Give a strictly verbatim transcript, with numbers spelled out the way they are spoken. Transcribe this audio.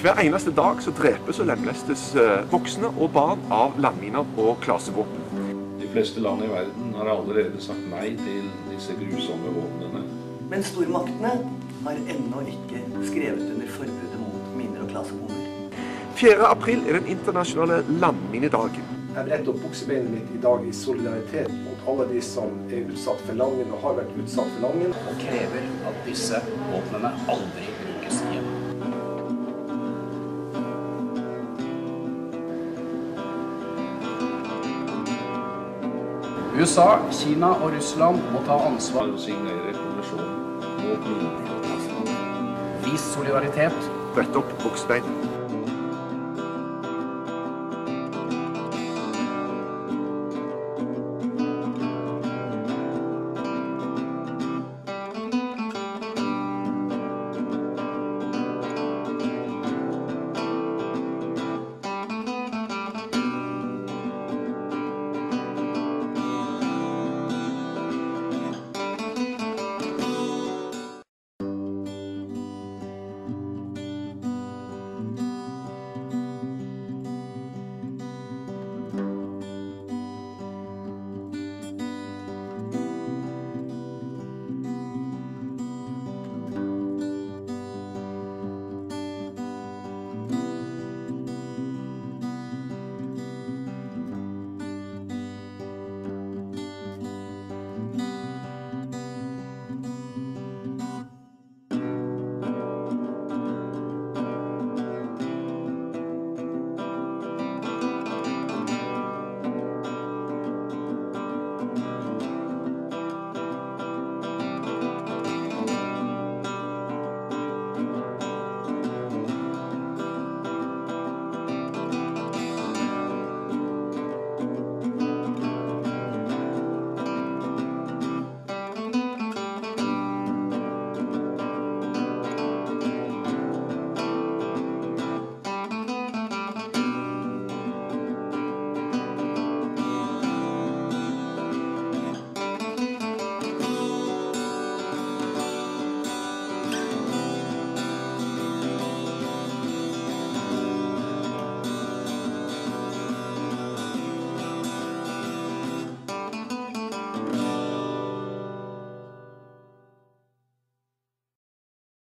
Hver eneste dag så drepes og lemlestes voksne og barn av landminer og klasevåpen. De fleste land i verden har allerede sagt nei til disse grusomme våpnene. Men stormaktene har ennå ikke skrevet under forbudet mot miner og klasebomber. fjerde april er den internasjonale landminedagen. Jeg bretter opp buksebeinet mitt i dag i solidaritet mot alle de som er utsatt for langen og har vært utsatt for langen. Og krever at disse våpnene aldri brukes igjen. U S A, Kina og Russland må ta ansvar og signere resolusjonen mot mineralasjonen. Vis solidaritet. Brett opp buksebeinet.